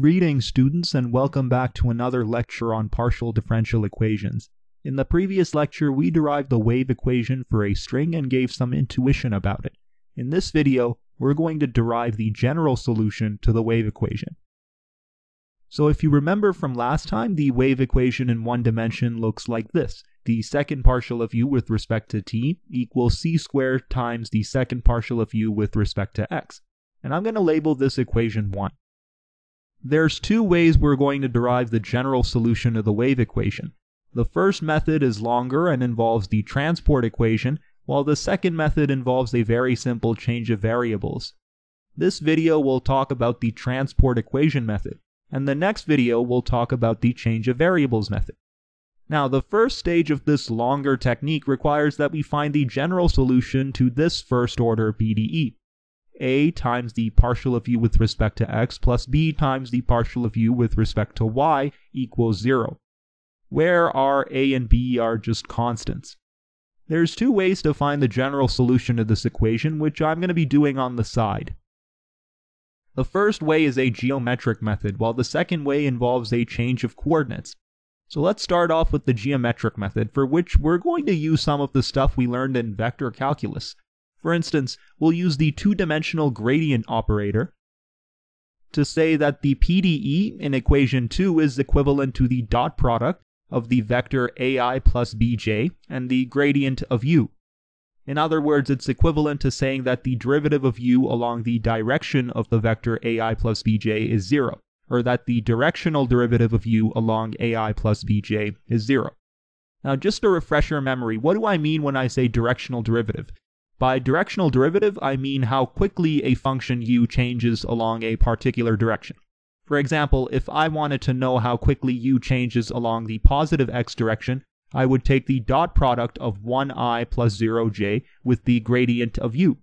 Greetings, students, and welcome back to another lecture on partial differential equations. In the previous lecture, we derived the wave equation for a string and gave some intuition about it. In this video, we're going to derive the general solution to the wave equation. So if you remember from last time, the wave equation in one dimension looks like this. The second partial of u with respect to t equals c squared times the second partial of u with respect to x. And I'm going to label this equation 1. There's two ways we're going to derive the general solution to the wave equation. The first method is longer and involves the transport equation, while the second method involves a very simple change of variables. This video will talk about the transport equation method, and the next video will talk about the change of variables method. Now, the first stage of this longer technique requires that we find the general solution to this first-order PDE. A times the partial of u with respect to x plus b times the partial of u with respect to y equals 0, where r, a, and b are just constants. There's two ways to find the general solution to this equation, which I'm going to be doing on the side. The first way is a geometric method, while the second way involves a change of coordinates. So let's start off with the geometric method, for which we're going to use some of the stuff we learned in vector calculus. For instance, we'll use the two-dimensional gradient operator to say that the PDE in equation 2 is equivalent to the dot product of the vector ai plus bj and the gradient of u. In other words, it's equivalent to saying that the derivative of u along the direction of the vector ai plus bj is 0, or that the directional derivative of u along ai plus bj is 0. Now, just to refresh your memory, what do I mean when I say directional derivative? By directional derivative, I mean how quickly a function u changes along a particular direction. For example, if I wanted to know how quickly u changes along the positive x direction, I would take the dot product of 1i plus 0j with the gradient of u.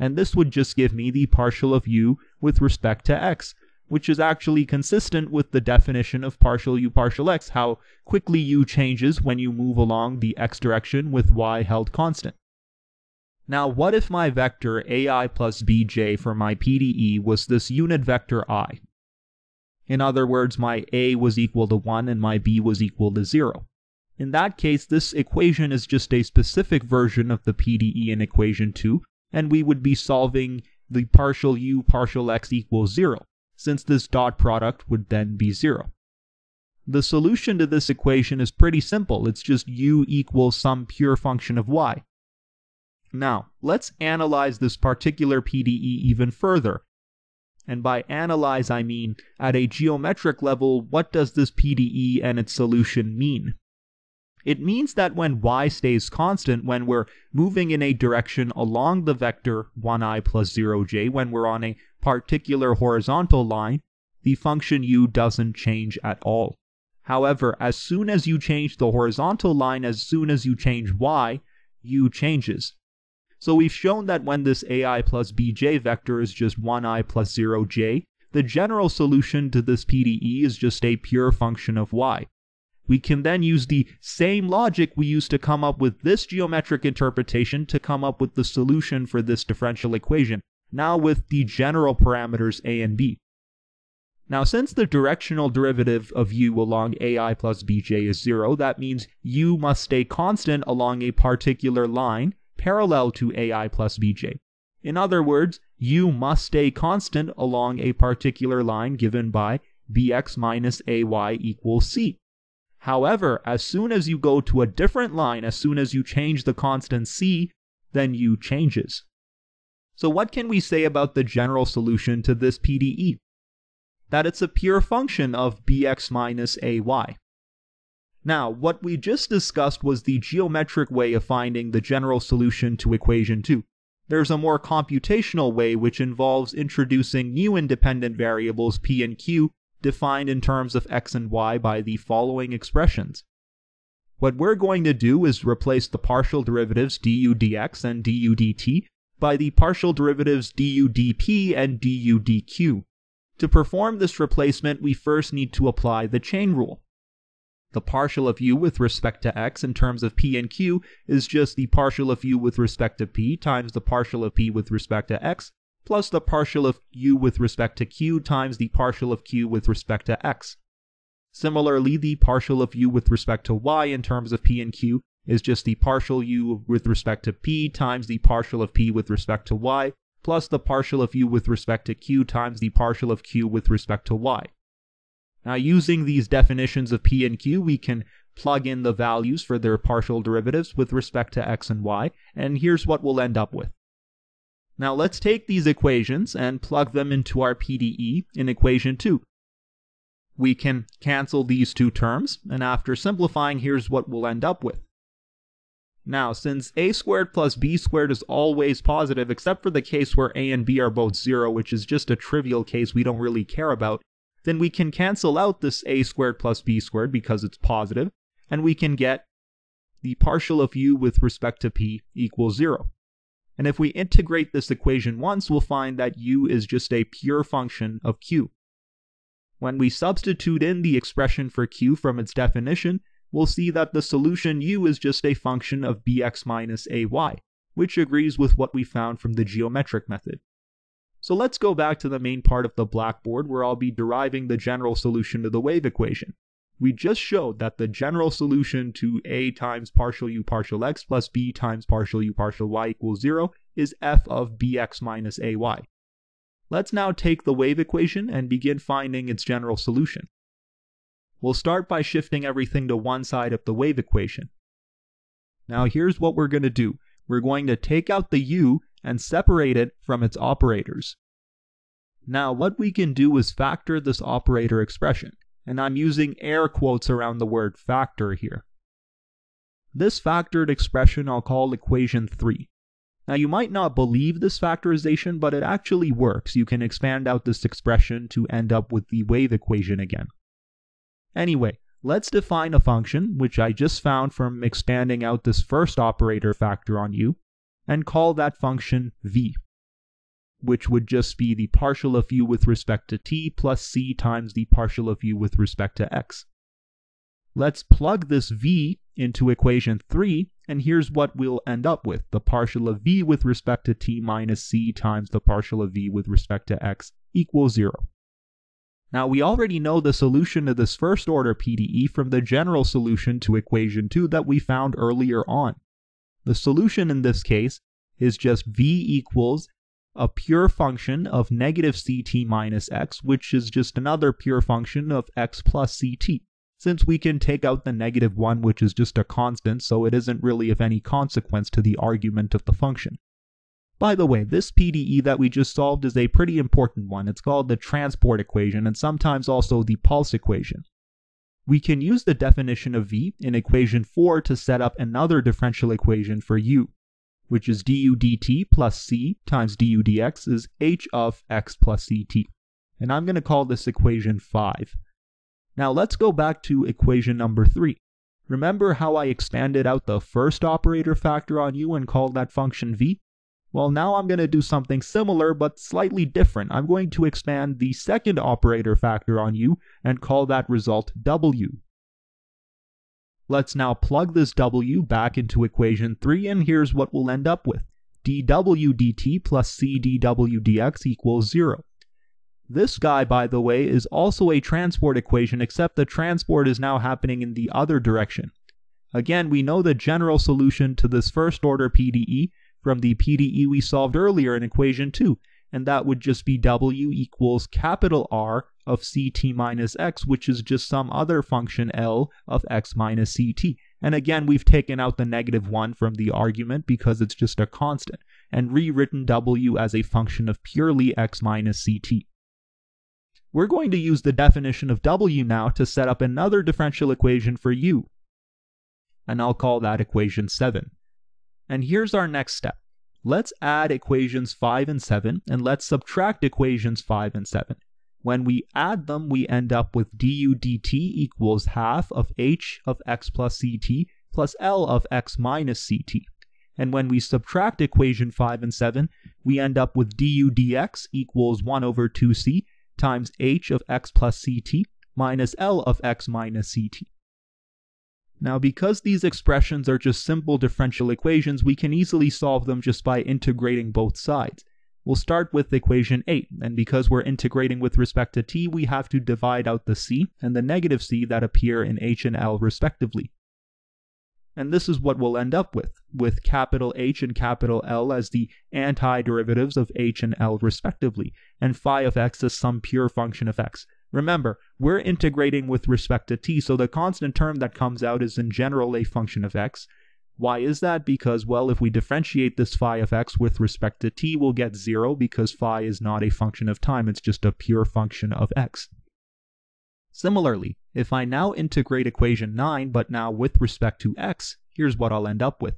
And this would just give me the partial of u with respect to x, which is actually consistent with the definition of partial u partial x, how quickly u changes when you move along the x direction with y held constant. Now, what if my vector ai plus bj for my PDE was this unit vector I? In other words, my a was equal to 1 and my b was equal to 0. In that case, this equation is just a specific version of the PDE in equation 2, and we would be solving the partial u partial x equals 0, since this dot product would then be 0. The solution to this equation is pretty simple. It's just u equals some pure function of y. Now, let's analyze this particular PDE even further. And by analyze, I mean, at a geometric level, what does this PDE and its solution mean? It means that when y stays constant, when we're moving in a direction along the vector 1i plus 0j, when we're on a particular horizontal line, the function u doesn't change at all. However, as soon as you change the horizontal line, as soon as you change y, u changes. So we've shown that when this ai plus bj vector is just 1i plus 0j, the general solution to this PDE is just a pure function of y. We can then use the same logic we used to come up with this geometric interpretation to come up with the solution for this differential equation, now with the general parameters a and b. Now, since the directional derivative of u along ai plus bj is 0, that means u must stay constant along a particular line, parallel to ai plus bj. In other words, u must stay constant along a particular line given by bx minus ay equals c. However, as soon as you go to a different line, as soon as you change the constant c, then u changes. So what can we say about the general solution to this PDE? That it's a pure function of bx minus ay. Now, what we just discussed was the geometric way of finding the general solution to equation 2. There's a more computational way which involves introducing new independent variables p and q defined in terms of x and y by the following expressions. What we're going to do is replace the partial derivatives du dx and du dt by the partial derivatives du dp and du dq. To perform this replacement, we first need to apply the chain rule. The partial of u with respect to x in terms of p and q is just the partial of u with respect to p times the partial of p with respect to x plus the partial of u with respect to q times the partial of q with respect to x. Similarly, the partial of u with respect to y in terms of p and q is just the partial u with respect to p times the partial of p with respect to y, plus the partial of u with respect to q times the partial of q with respect to y. Now, using these definitions of p and q, we can plug in the values for their partial derivatives with respect to x and y, and here's what we'll end up with. Now let's take these equations and plug them into our PDE in equation 2. We can cancel these two terms, and after simplifying, here's what we'll end up with. Now, since a squared plus b squared is always positive, except for the case where a and b are both 0, which is just a trivial case we don't really care about, then we can cancel out this a squared plus b squared because it's positive, and we can get the partial of u with respect to p equals 0. And if we integrate this equation once, we'll find that u is just a pure function of q. When we substitute in the expression for q from its definition, we'll see that the solution u is just a function of bx minus ay, which agrees with what we found from the geometric method. So let's go back to the main part of the blackboard where I'll be deriving the general solution to the wave equation. We just showed that the general solution to a times partial u partial x plus b times partial u partial y equals 0 is f of bx minus ay. Let's now take the wave equation and begin finding its general solution. We'll start by shifting everything to one side of the wave equation. Now here's what we're going to do. We're going to take out the u and separate it from its operators. Now what we can do is factor this operator expression. And I'm using air quotes around the word factor here. This factored expression I'll call equation 3. Now you might not believe this factorization, but it actually works. You can expand out this expression to end up with the wave equation again. Anyway, let's define a function, which I just found from expanding out this first operator factor on u, and call that function v, which would just be the partial of u with respect to t plus c times the partial of u with respect to x. Let's plug this v into equation 3, and here's what we'll end up with, the partial of v with respect to t minus c times the partial of v with respect to x equals 0. Now we already know the solution to this first order PDE from the general solution to equation 2 that we found earlier on. The solution in this case is just v equals a pure function of negative ct minus x, which is just another pure function of x plus ct, since we can take out the negative 1, which is just a constant, so it isn't really of any consequence to the argument of the function. By the way, this PDE that we just solved is a pretty important one. It's called the transport equation, and sometimes also the pulse equation. We can use the definition of v in equation 4 to set up another differential equation for u, which is du dt plus c times du dx is h of x plus ct. And I'm going to call this equation 5. Now let's go back to equation number 3. Remember how I expanded out the first operator factor on u and called that function v? Well, now I'm going to do something similar but slightly different. I'm going to expand the second operator factor on u and call that result w. Let's now plug this w back into equation 3, and here's what we'll end up with. dw dt plus c dw dx equals 0. This guy, by the way, is also a transport equation, except the transport is now happening in the other direction. Again, we know the general solution to this first order PDE from the PDE we solved earlier in equation 2, and that would just be w equals capital R of ct minus x, which is just some other function L of x minus ct. And again, we've taken out the negative 1 from the argument because it's just a constant, and rewritten w as a function of purely x minus ct. We're going to use the definition of w now to set up another differential equation for u, and I'll call that equation 7. And here's our next step. Let's add equations 5 and 7, and let's subtract equations 5 and 7. When we add them, we end up with du dt equals half of h of x plus ct plus l of x minus ct. And when we subtract equation 5 and 7, we end up with du dx equals 1 over 2c times h of x plus ct minus l of x minus ct. Now, because these expressions are just simple differential equations, we can easily solve them just by integrating both sides. We'll start with equation 8, and because we're integrating with respect to t, we have to divide out the c and the negative c that appear in h and l respectively. And this is what we'll end up with capital H and capital L as the antiderivatives of h and l respectively, and phi of x is some pure function of x. Remember, we're integrating with respect to t, so the constant term that comes out is in general a function of x. Why is that? Because, well, if we differentiate this phi of x with respect to t, we'll get 0 because phi is not a function of time, it's just a pure function of x. Similarly, if I now integrate equation 9, but now with respect to x, here's what I'll end up with.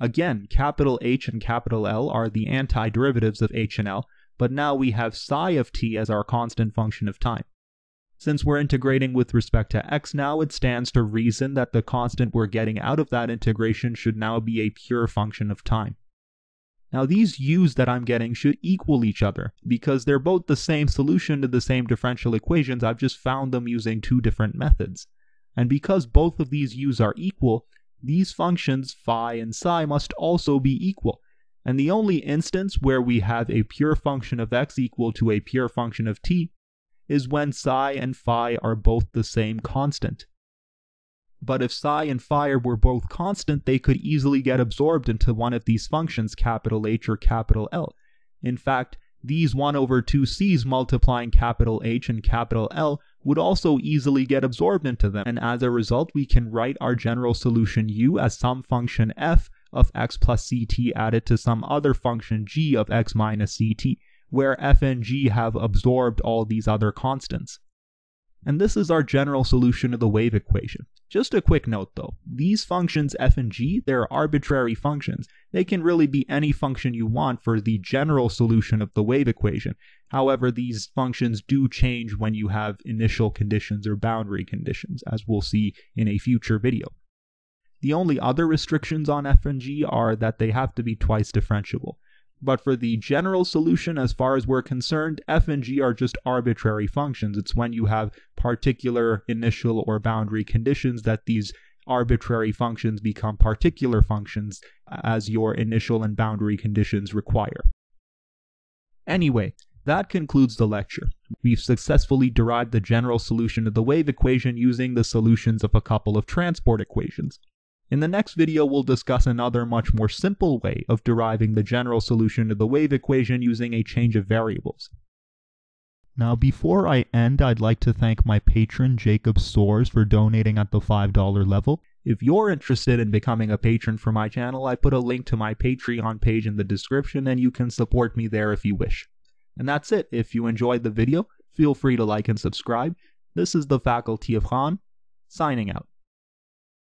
Again, capital H and capital L are the antiderivatives of h and l, but now we have psi of t as our constant function of time. Since we're integrating with respect to x now, it stands to reason that the constant we're getting out of that integration should now be a pure function of time. Now these u's that I'm getting should equal each other, because they're both the same solution to the same differential equations, I've just found them using two different methods. And because both of these u's are equal, these functions phi and psi must also be equal. And the only instance where we have a pure function of x equal to a pure function of t is when psi and phi are both the same constant. But if psi and phi were both constant, they could easily get absorbed into one of these functions, capital H or capital L. In fact, these 1/2 c's multiplying capital H and capital L would also easily get absorbed into them, and as a result we can write our general solution u as some function f of x plus ct added to some other function g of x minus ct, where f and g have absorbed all these other constants. And this is our general solution to the wave equation. Just a quick note though, these functions f and g, they're arbitrary functions. They can really be any function you want for the general solution of the wave equation. However, these functions do change when you have initial conditions or boundary conditions, as we'll see in a future video. The only other restrictions on f and g are that they have to be twice differentiable. But for the general solution, as far as we're concerned, f and g are just arbitrary functions. It's when you have particular initial or boundary conditions that these arbitrary functions become particular functions as your initial and boundary conditions require. Anyway, that concludes the lecture. We've successfully derived the general solution of the wave equation using the solutions of a couple of transport equations. In the next video, we'll discuss another much more simple way of deriving the general solution to the wave equation using a change of variables. Now before I end, I'd like to thank my patron Jacob Soares for donating at the $5 level. If you're interested in becoming a patron for my channel, I put a link to my Patreon page in the description and you can support me there if you wish. And that's it. If you enjoyed the video, feel free to like and subscribe. This is the Faculty of Khan, signing out.